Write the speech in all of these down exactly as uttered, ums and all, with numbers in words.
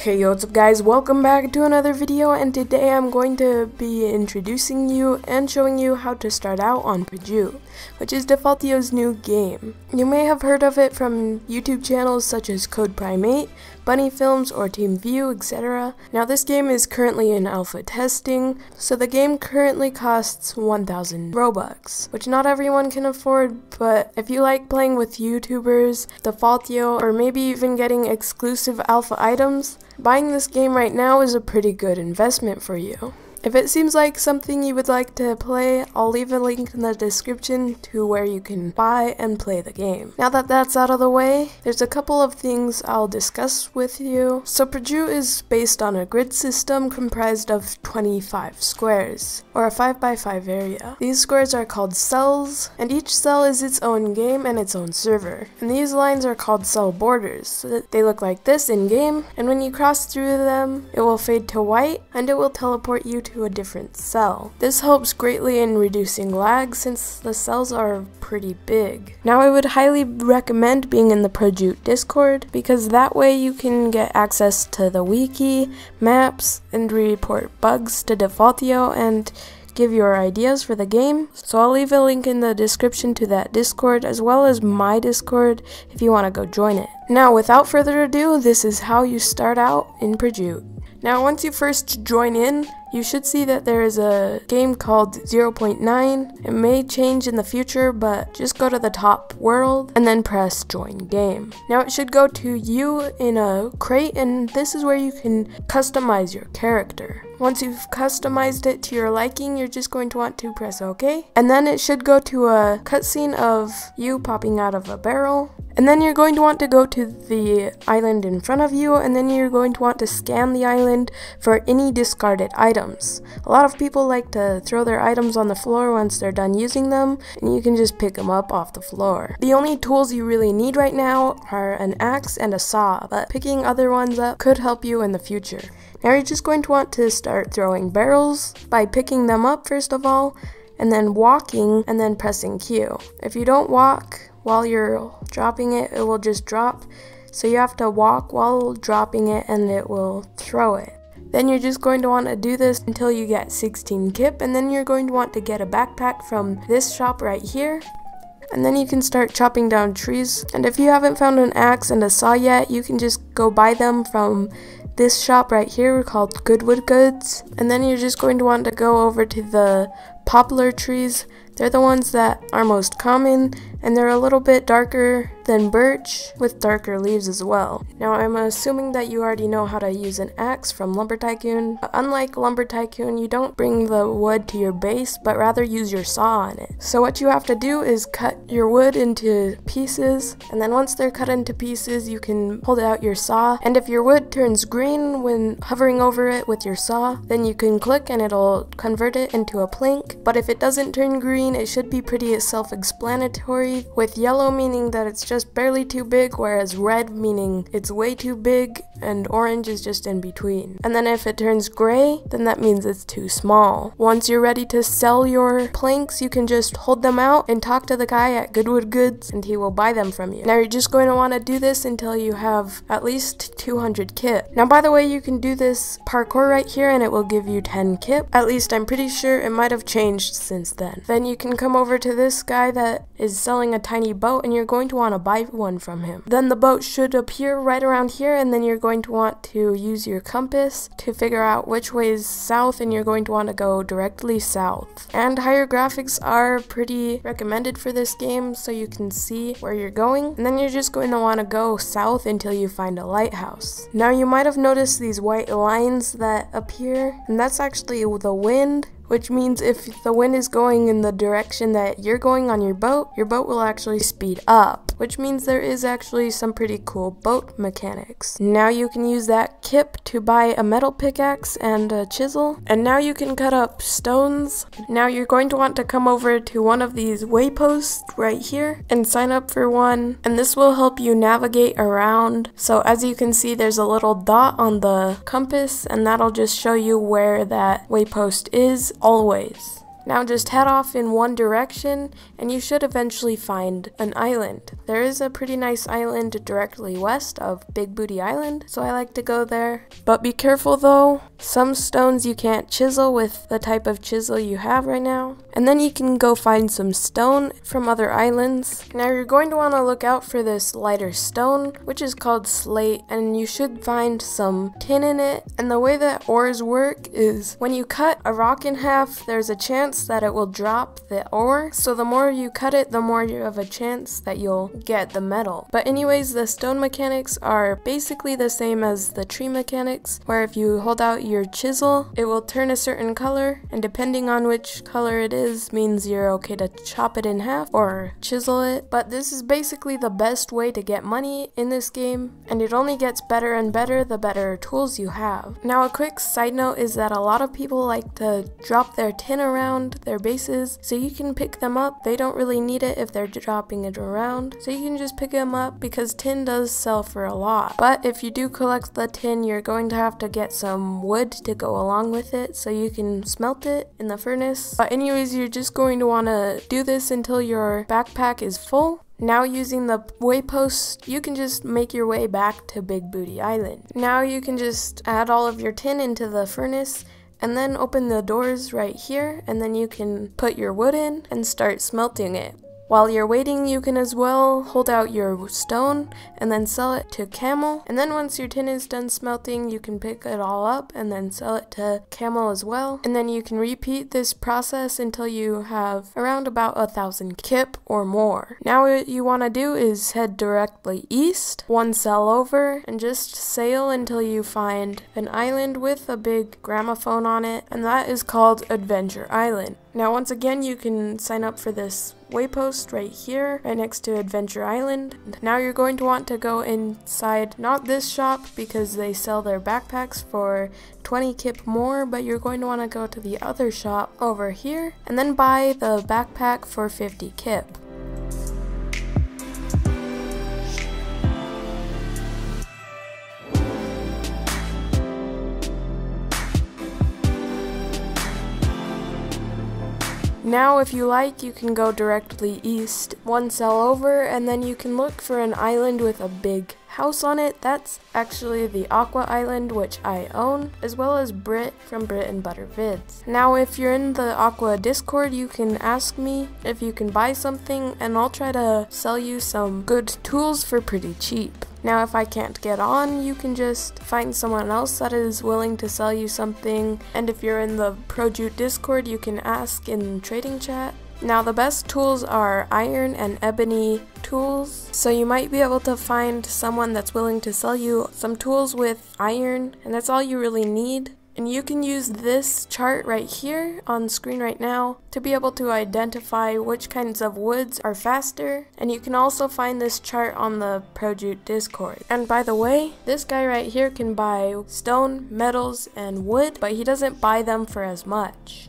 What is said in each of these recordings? Hey, what's up guys, welcome back to another video, and today I'm going to be introducing you and showing you how to start out on Projoot, which is Defaultio's new game. You may have heard of it from YouTube channels such as Code Primate, Bunny Films, or Team View, et cetera. Now this game is currently in alpha testing, so the game currently costs one thousand Robux, which not everyone can afford, but if you like playing with YouTubers, Defaultio, or maybe even getting exclusive alpha items, buying this game right now is a pretty good investment for you. If it seems like something you would like to play, I'll leave a link in the description to where you can buy and play the game. Now that that's out of the way, there's a couple of things I'll discuss with you. So Projoot is based on a grid system comprised of twenty-five squares, or a five by five area. These squares are called cells, and each cell is its own game and its own server. And these lines are called cell borders. So they look like this in game, and when you cross through them, it will fade to white, and it will teleport you to to a different cell. This helps greatly in reducing lag since the cells are pretty big. Now I would highly recommend being in the Projoot Discord because that way you can get access to the wiki, maps, and report bugs to Defaultio and give your ideas for the game. So I'll leave a link in the description to that Discord as well as my Discord if you want to go join it. Now without further ado, this is how you start out in Projoot. Now once you first join in, you should see that there is a game called zero point nine. It may change in the future, but just go to the top world and then press join game. Now it should go to you in a crate, and this is where you can customize your character. Once you've customized it to your liking, you're just going to want to press OK. And then it should go to a cutscene of you popping out of a barrel. And then you're going to want to go to the island in front of you, and then you're going to want to scan the island for any discarded items. A lot of people like to throw their items on the floor once they're done using them, and you can just pick them up off the floor. The only tools you really need right now are an axe and a saw, but picking other ones up could help you in the future. Now you're just going to want to start throwing barrels by picking them up first of all, and then walking, and then pressing Q. If you don't walk while you're dropping it, it will just drop, so you have to walk while dropping it and it will throw it. Then you're just going to want to do this until you get sixteen Kip, and then you're going to want to get a backpack from this shop right here. And then you can start chopping down trees, and if you haven't found an axe and a saw yet, you can just go buy them from this shop right here called Goodwood Goods. And then you're just going to want to go over to the poplar trees. They're the ones that are most common, and they're a little bit darker than birch with darker leaves as well. Now I'm assuming that you already know how to use an axe from Lumber Tycoon. But unlike Lumber Tycoon, you don't bring the wood to your base, but rather use your saw on it. So what you have to do is cut your wood into pieces, and then once they're cut into pieces, you can hold out your saw, and if your wood turns green when hovering over it with your saw, then you can click and it'll convert it into a plank. But if it doesn't turn green, it should be pretty self-explanatory, with yellow meaning that it's just barely too big, whereas red meaning it's way too big, and orange is just in between. And then if it turns gray, then that means it's too small. Once you're ready to sell your planks, you can just hold them out and talk to the guy at Goodwood Goods, and he will buy them from you. Now you're just going to want to do this until you have at least two hundred Kip. Now by the way, you can do this parkour right here and it will give you ten Kip. At least I'm pretty sure it might have changed since then. Then you can come over to this guy that is selling a tiny boat, and you're going to want to buy one from him. Then the boat should appear right around here, and then you're going to want to use your compass to figure out which way is south, and you're going to want to go directly south. And higher graphics are pretty recommended for this game so you can see where you're going, and then you're just going to want to go south until you find a lighthouse. Now you might have noticed these white lines that appear, and that's actually the wind, which means if the wind is going in the direction that you're going on your boat, your boat will actually speed up, which means there is actually some pretty cool boat mechanics. Now you can use that Kip to buy a metal pickaxe and a chisel, and now you can cut up stones. Now you're going to want to come over to one of these wayposts right here and sign up for one, and this will help you navigate around. So as you can see, there's a little dot on the compass, and that'll just show you where that waypost is always. Now just head off in one direction and you should eventually find an island. There is a pretty nice island directly west of Big Booty Island, so I like to go there. But be careful though, some stones you can't chisel with the type of chisel you have right now. And then you can go find some stone from other islands. Now you're going to want to look out for this lighter stone, which is called slate, and you should find some tin in it. And the way that ores work is when you cut a rock in half, there's a chance that it will drop the ore, so the more you cut it, the more you have a chance that you'll get the metal. But anyways, the stone mechanics are basically the same as the tree mechanics, where if you hold out your chisel, it will turn a certain color, and depending on which color it is means you're okay to chop it in half or chisel it. But this is basically the best way to get money in this game, and it only gets better and better the better tools you have. Now a quick side note is that a lot of people like to drop their tin around their bases, so you can pick them up. They don't really need it if they're dropping it around, so you can just pick them up because tin does sell for a lot. But if you do collect the tin, you're going to have to get some wood to go along with it so you can smelt it in the furnace. But anyways, you're just going to want to do this until your backpack is full. Now using the waypost, you can just make your way back to Big Booty Island. Now you can just add all of your tin into the furnace and then open the doors right here, and then you can put your wood in and start smelting it. While you're waiting, you can as well hold out your stone and then sell it to Camel. And then once your tin is done smelting, you can pick it all up and then sell it to Camel as well. And then you can repeat this process until you have around about a thousand Kip or more. Now what you want to do is head directly east, one cell over, and just sail until you find an island with a big gramophone on it, and that is called Adventure Island. Now once again, you can sign up for this waypost right here, right next to Adventure Island. Now you're going to want to go inside, not this shop because they sell their backpacks for twenty kip more, but you're going to want to go to the other shop over here and then buy the backpack for fifty kip. Now if you like, you can go directly east, one cell over, and then you can look for an island with a big house on it. That's actually the Aqua Island, which I own, as well as Brit from Brit and Butter Vids. Now if you're in the Aqua Discord, you can ask me if you can buy something, and I'll try to sell you some good tools for pretty cheap. Now if I can't get on, you can just find someone else that is willing to sell you something, and if you're in the Projoot Discord, you can ask in trading chat. Now the best tools are iron and ebony tools, so you might be able to find someone that's willing to sell you some tools with iron, and that's all you really need. And you can use this chart right here on screen right now to be able to identify which kinds of woods are faster, and you can also find this chart on the Projoot Discord. And by the way, this guy right here can buy stone, metals, and wood, but he doesn't buy them for as much.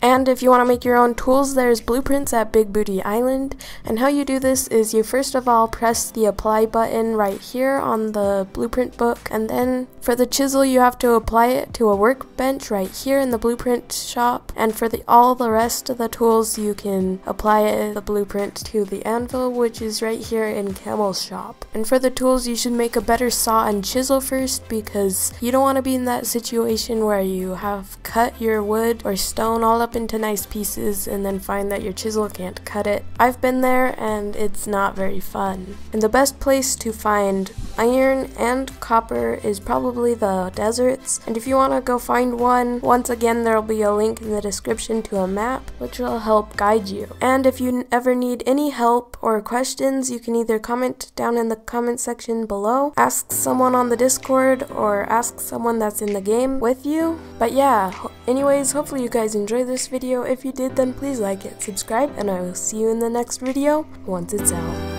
And if you want to make your own tools, there's blueprints at Big Booty Island, and how you do this is you first of all press the apply button right here on the blueprint book, and then for the chisel you have to apply it to a workbench right here in the blueprint shop, and for the, all the rest of the tools you can apply it, the blueprint to the anvil, which is right here in Camel's shop. And for the tools you should make a better saw and chisel first, because you don't want to be in that situation where you have cut your wood or stone all up into nice pieces and then find that your chisel can't cut it. I've been there and it's not very fun. And the best place to find iron and copper is probably the deserts, and if you want to go find one, once again there will be a link in the description to a map which will help guide you. And if you ever need any help or questions, you can either comment down in the comment section below, ask someone on the Discord, or ask someone that's in the game with you. But yeah, anyways, hopefully you guys enjoyed this video. If you did, then please like it, subscribe, and I will see you in the next video once it's out.